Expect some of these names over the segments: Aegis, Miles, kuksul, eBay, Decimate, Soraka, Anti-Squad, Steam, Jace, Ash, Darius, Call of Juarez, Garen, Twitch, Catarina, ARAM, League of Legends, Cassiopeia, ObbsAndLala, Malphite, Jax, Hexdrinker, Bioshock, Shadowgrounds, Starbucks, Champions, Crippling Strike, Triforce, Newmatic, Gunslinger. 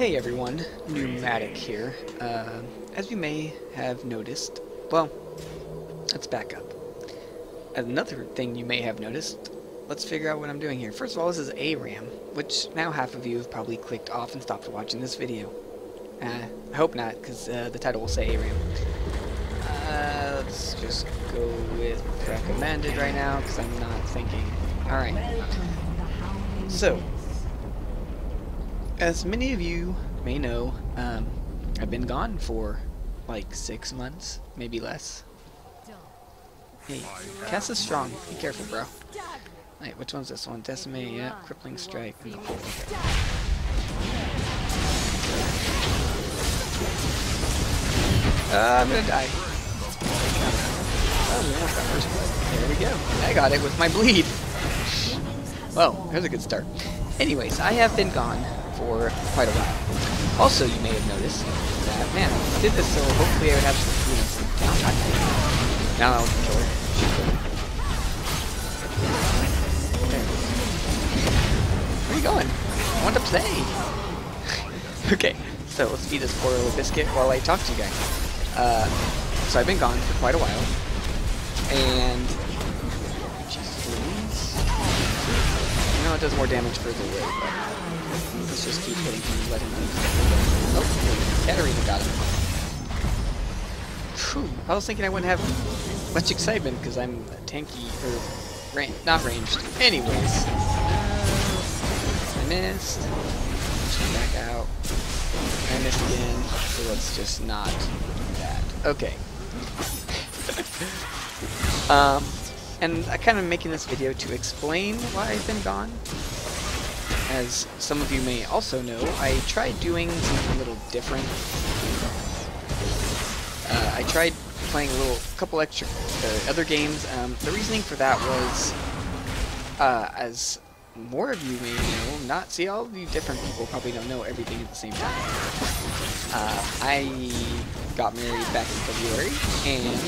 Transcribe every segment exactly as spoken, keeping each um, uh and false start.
Hey everyone, Newmatic here. Uh, as you may have noticed, well, let's back up. Another thing you may have noticed, let's figure out what I'm doing here. First of all, this is ARAM, which now half of you have probably clicked off and stopped watching this video. Uh, I hope not, because uh, the title will say ARAM. Uh, let's just go with recommended right now, because I'm not thinking. Alright. So, as many of you may know, um, I've been gone for like six months, maybe less. Hey, cast is strong. Be careful, bro. Alright, which one's this one? Decimate, yeah, Crippling Strike, and the whole thing. Uh, I'm gonna die. Oh, yeah, there we go. I got it with my bleed. Well, here's a good start. Anyways, I have been gone for quite a while. Also, you may have noticed that, man, I did this so hopefully I would have some food. Now I'm not kidding. Now I'll kill her. She's cool. There. Where are you going? I want to play! Okay, so let's feed this poor little biscuit while I talk to you guys. Uh, so I've been gone for quite a while. And... jeez, you know, it does more damage further away, but... let's just keep hitting him and let him lose. Oh, Catarina got him. Whew, I was thinking I wouldn't have much excitement because I'm a tanky, or ran not ranged. Anyways, I missed. Push back out. I missed again, so let's just not do that. Okay. um, and I'm kind of making this video to explain why I've been gone. As some of you may also know, I tried doing something a little different. Uh, I tried playing a little, couple extra uh, other games. Um, the reasoning for that was, uh, as more of you may know, not see all of you different people probably don't know everything at the same time. Uh, I got married back in February, and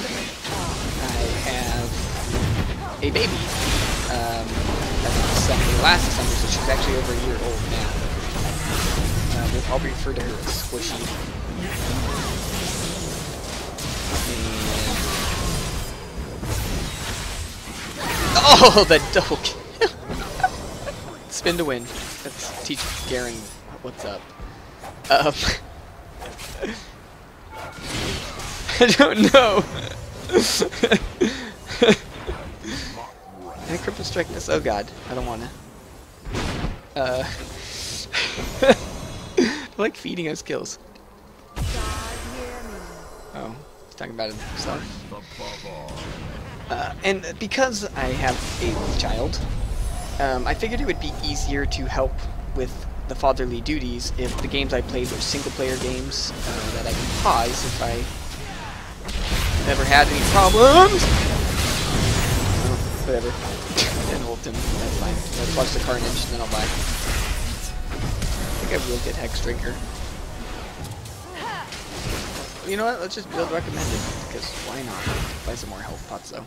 I have a baby. Um, December, last December, so she's actually over a year old now. Uh, we'll probably refer to her as Squishy. And... oh, that double kill! Spin to win. Let's teach Garen what's up. Um, I don't know. I cripple strike this. Oh god, I don't wanna. Uh, I like feeding us kills. Oh, he's talking about himself. Uh, and because I have a child, um, I figured it would be easier to help with the fatherly duties if the games I played were single-player games uh, that I could pause if I never had any problems. Whatever. Then ult him. That's fine. Let's watch the carnage and then I'll buy. I think I will get Hexdrinker. You know what? Let's just build recommended. Because why not? Buy some more health pots though.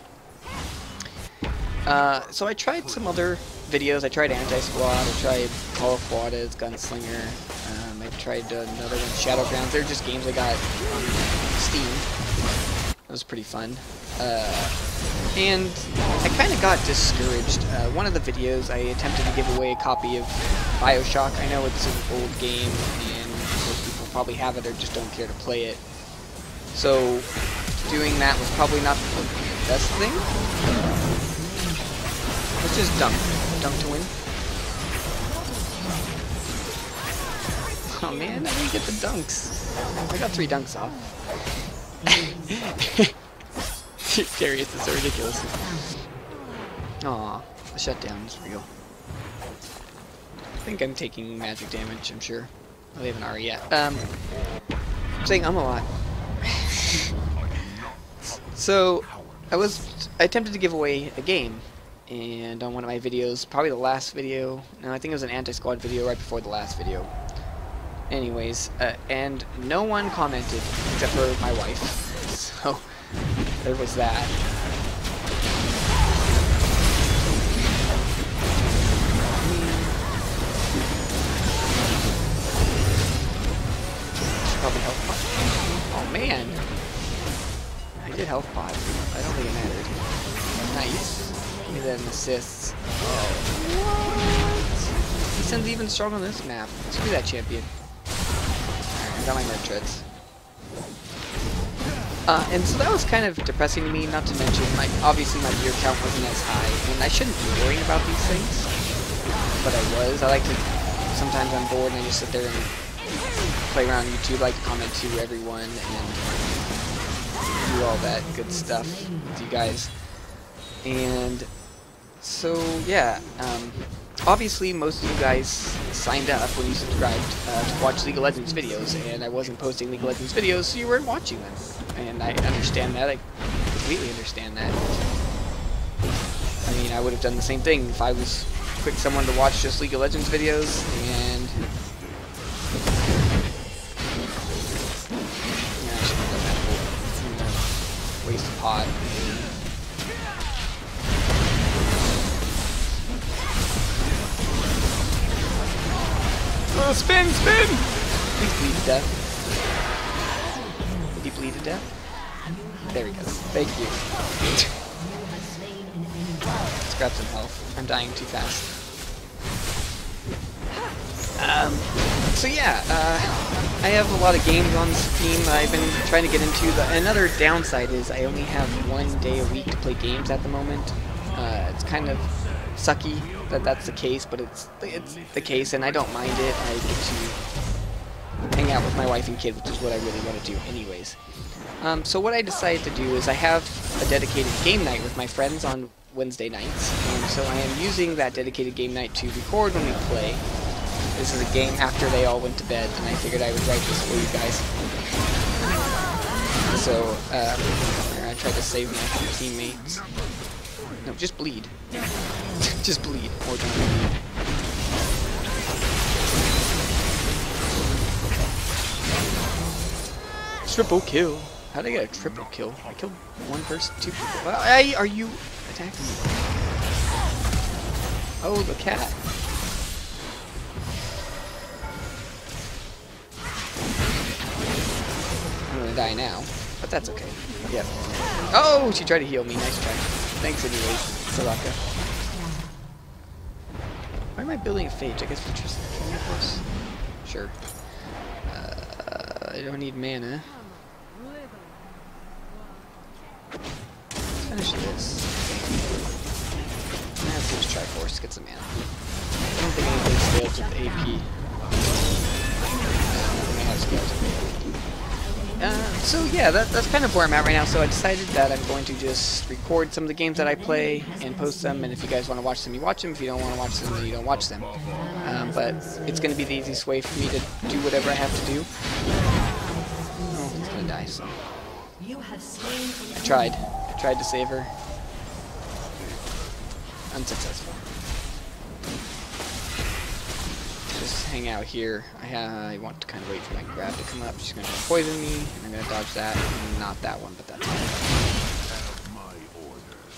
Uh, so I tried some other videos. I tried Anti-Squad. I tried Call of Juarez, Gunslinger. Um, I tried another one, Shadowgrounds. They're just games I got on Steam. That was pretty fun. Uh... And I kind of got discouraged. Uh, one of the videos, I attempted to give away a copy of Bioshock. I know it's an old game, and most people probably have it or just don't care to play it. So, doing that was probably not the best thing. Let's just dunk. Dunk to win. Oh man, I didn't get the dunks. I got three dunks off. Darius is so ridiculous. Aw, the shutdown is real. I think I'm taking magic damage, I'm sure. Well, they haven't already yet. Um, I'm saying I'm a lot. So, I was I attempted to give away a game, and on one of my videos, probably the last video, no, I think it was an Anti-Squad video right before the last video. Anyways, uh, and no one commented except for my wife. So... there was that. And I did health pods. I don't think it mattered. Nice. Give me that an assist. What? He sounds even stronger on this map. Screw that champion. Alright, I got my merchants. Uh, and so that was kind of depressing to me, not to mention, like, obviously my gear count wasn't as high, and I shouldn't be worrying about these things, but I was. I like to, sometimes I'm bored and I just sit there and play around YouTube, like to comment to everyone, and do all that good stuff with you guys. And so, yeah, um, obviously most of you guys signed up when you subscribed uh, to watch League of Legends videos, and I wasn't posting League of Legends videos, so you weren't watching them. And I understand that. I completely understand that. I mean, I would have done the same thing if I was quick someone to watch just League of Legends videos, and yeah, I should have done that whole, you know, waste a pot. Oh, spin, spin! Please bleed to death. Did he bleed to death? There he goes. Thank you. Let's grab some health. I'm dying too fast. Um, so yeah, uh, I have a lot of games on Steam that I've been trying to get into. The, another downside is I only have one day a week to play games at the moment. Uh, it's kind of sucky that that's the case, but it's, it's the case, and I don't mind it. I get to hang out with my wife and kid, which is what I really want to do anyways. Um, so what I decided to do is I have a dedicated game night with my friends on Wednesday nights, and so I am using that dedicated game night to record when we play. This is a game after they all went to bed, and I figured I would write this for you guys. So, um, I tried to save my teammates. No, just bleed. Just bleed. Or don't bleed. Triple kill. How did I get a triple kill? I killed one person, two people. Well, I, are you attacking me? Oh, the cat. I'm gonna die now, but that's okay. Yep. Oh, she tried to heal me. Nice try. Thanks anyways, Soraka. Why am I building a phage? I guess we're just Triforce. Sure. Uh, I don't need mana. Let's finish this. Let's use Triforce, get some mana. I don't think anything scales with A P. I have scales with A P. Uh, so yeah, that, that's kind of where I'm at right now. So I decided that I'm going to just record some of the games that I play and post them. And if you guys want to watch them, you watch them. If you don't want to watch them, then you don't watch them. Um, but it's going to be the easiest way for me to do whatever I have to do. Oh, it's going to die, so... I tried. I tried to save her. Unsuccessful. Just hang out here. I, uh, I want to kind of wait for my grab to come up. She's going to poison me, and I'm going to dodge that. Not that one, but that's fine.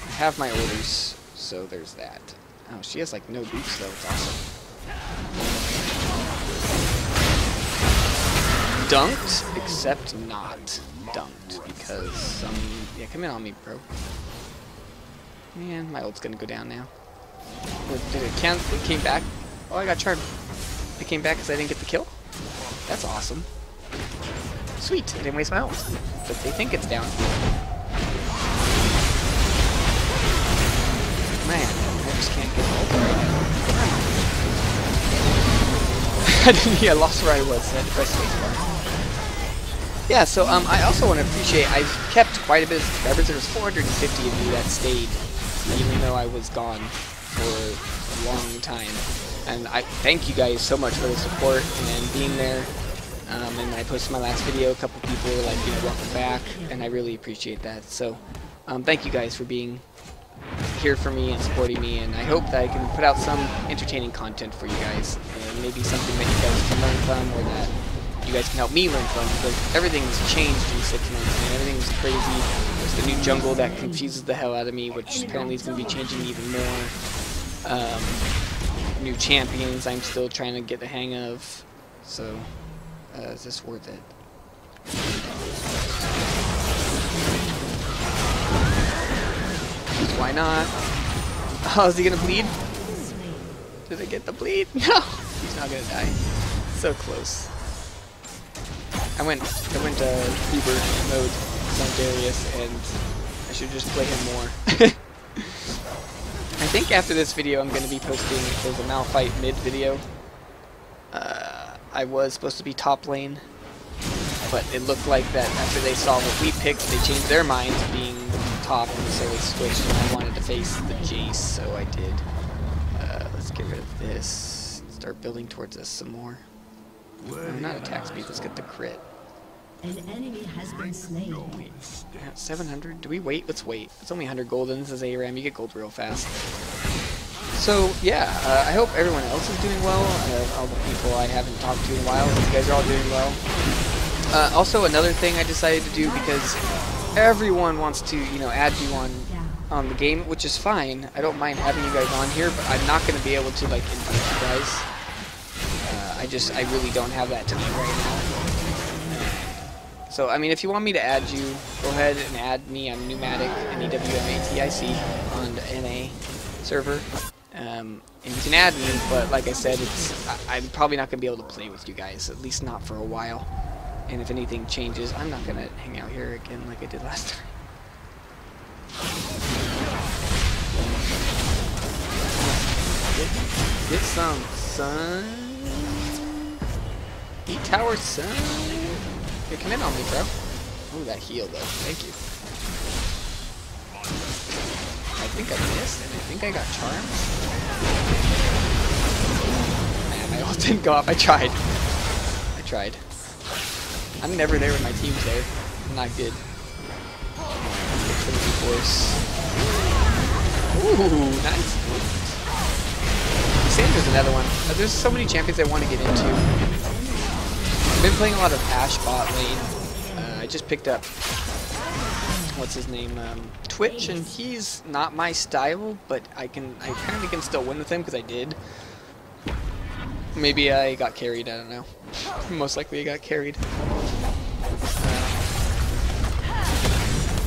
I have my orders, so there's that. Oh, she has like no boots though. It's awesome. Dunked, except not dunked, because um, yeah, come in on me, bro. Man, my ult's gonna go down now. Or did it cancel? It came back. Oh, I got charmed. It came back because I didn't get the kill. That's awesome. Sweet, I didn't waste my ult. But they think it's down. Man, I just can't get the ult right now. I didn't. Yeah, I lost where I was. So I had to press spacebar. Yeah, so um, I also want to appreciate, I've kept quite a bit of subscribers. There was four hundred fifty of you that stayed, even though I was gone for a long time. And I thank you guys so much for the support and being there. Um, and when I posted my last video, a couple people were like, you know, welcome back, and I really appreciate that. So um, thank you guys for being here for me and supporting me, and I hope that I can put out some entertaining content for you guys, and maybe something that you guys can learn from, or that you guys can help me learn from, because everything's changed in six months, and everything's crazy. There's the new jungle that confuses the hell out of me, which apparently is going to be changing even more. Um, new champions I'm still trying to get the hang of. So, uh, is this worth it? Why not? Oh, is he gonna bleed? Did I get the bleed? No! He's not gonna die. So close. I went I went uh Uber mode on Darius and I should just play him more. I think after this video I'm gonna be posting there's a Malphite mid video. Uh I was supposed to be top lane, but it looked like that after they saw what we picked, they changed their mind to being top, and so they switched and I wanted to face the Jace, so I did. Uh let's get rid of this. Start building towards us some more. Oh, not attack speed, let's get the crit. An enemy has been slain. Wait, seven hundred? Do we wait? Let's wait. It's only one hundred gold and this is A RAM, you get gold real fast. So, yeah, uh, I hope everyone else is doing well. Uh, all the people I haven't talked to in a while, you guys are all doing well. Uh, also, another thing I decided to do, because everyone wants to, you know, add you on on the game, which is fine. I don't mind having you guys on here, but I'm not going to be able to, like, invite you guys. I just, I really don't have that time right now. So, I mean, if you want me to add you, go ahead and add me. I'm Newmatic, N E W M A T I C, on the N A server. Um, and you can add me, but like I said, it's I, I'm probably not going to be able to play with you guys, at least not for a while. And if anything changes, I'm not going to hang out here again like I did last time. Get, get some sun. Eat tower, son. Hey, come in on me, bro. Oh, that heal, though. Thank you. I think I missed, and I think I got charmed. Man, my ult didn't go off. I tried. I tried. I'm never there when my team's there. I'm not good. Let's get the Triforce. Ooh, nice. Sandra's another one. Oh, there's so many champions I want to get into. I've been playing a lot of Ash bot lane. Uh, I just picked up, what's his name, um, Twitch, and he's not my style, but I can, I kind of can still win with him because I did. Maybe I got carried, I don't know. Most likely I got carried. Uh,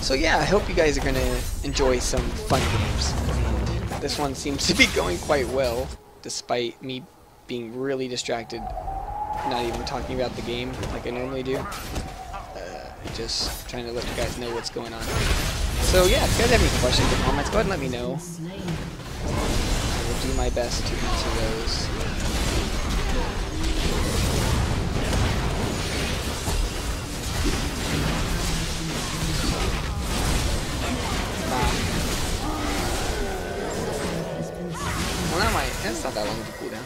so yeah, I hope you guys are going to enjoy some fun games. And this one seems to be going quite well, despite me being really distracted. Not even talking about the game like I normally do. Uh, just trying to let you guys know what's going on. So yeah, if you guys have any questions or comments, go ahead and let me know. I will do my best to answer those. Wow. Well, not my, that's not that long of a cooldown.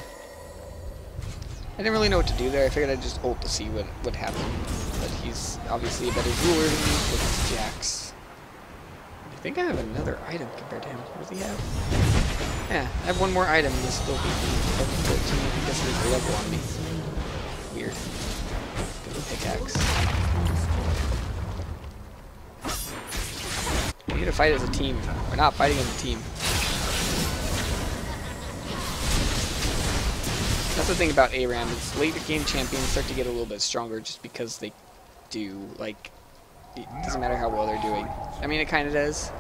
I didn't really know what to do there. I figured I'd just ult to see what would happen. But he's obviously a better ruler than me with his Jax. I think I have another item compared to him. What does he have? Yeah, I have one more item and he's still beating me. He doesn't need to level on me. Weird. Get the pickaxe. We need to fight as a team. We're not fighting as a team. That's the thing about A RAM, is later game champions start to get a little bit stronger just because they do, like, it doesn't matter how well they're doing. I mean, it kind of does.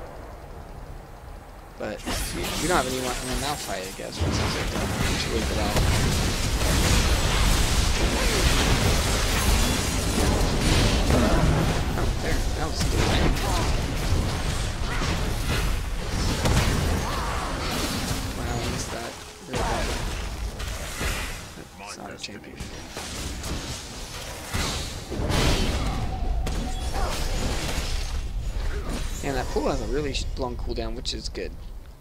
But we, we don't have anyone in a Malphite, I guess. Which is like that. We should wait for that. Oh, there. That was good. Wow, I missed that really bad. It's not a champion. And that pool has a really long cooldown, which is good.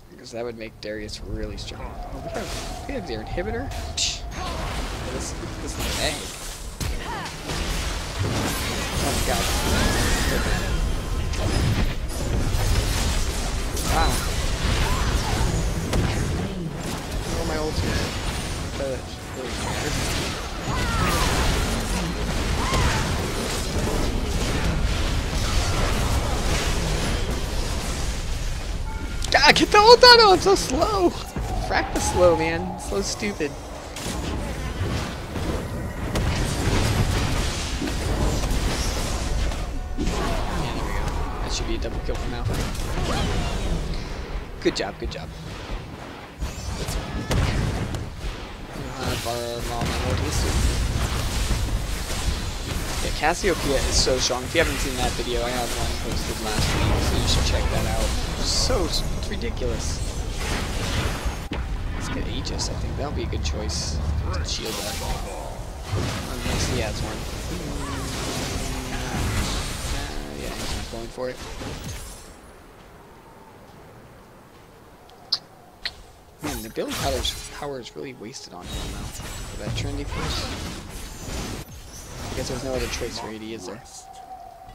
Because that would make Darius really strong. Oh, we have, we have their inhibitor. This, this is an egg. Oh, God. Wow. Oh, my ult here. Uh, Really ah, get the ult out! Oh, I'm so slow! Frack the slow, man. Slow, stupid. double kill for now. Good job, good job. Let's have our mom and mortis. Yeah, Cassiopeia is so strong. If you haven't seen that video, I have one posted last week, so you should check that out. It's so, it's ridiculous. Let's get Aegis, I think that'll be a good choice. To shield that. Unless he has one. Going for it. Man, the build powers power is really wasted on him now. For that trendy push. I guess there's no other choice for A D, is there?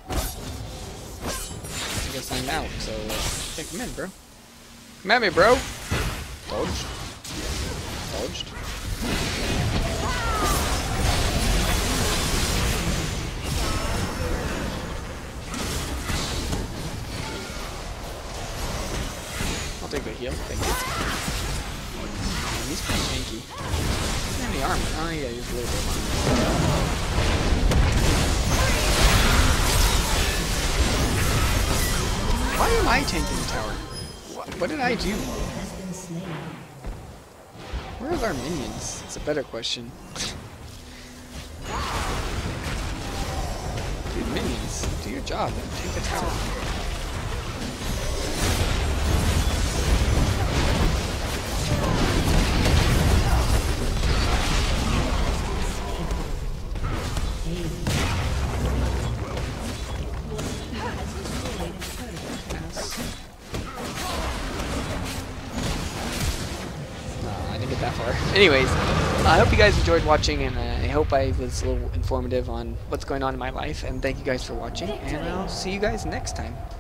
I guess I'm out, so let's take him in, bro. Come at me, bro! Dodged. Dodged. Take the heal, thank you. Man, he's pretty janky. He's in the armor. Oh yeah, he's a little bit long. Why am I taking the tower? What, what did I do? Where are our minions? It's a better question. Dude, minions, do your job and take the tower. Anyways, I hope you guys enjoyed watching, and uh, I hope I was a little informative on what's going on in my life, and thank you guys for watching, and I'll see you guys next time.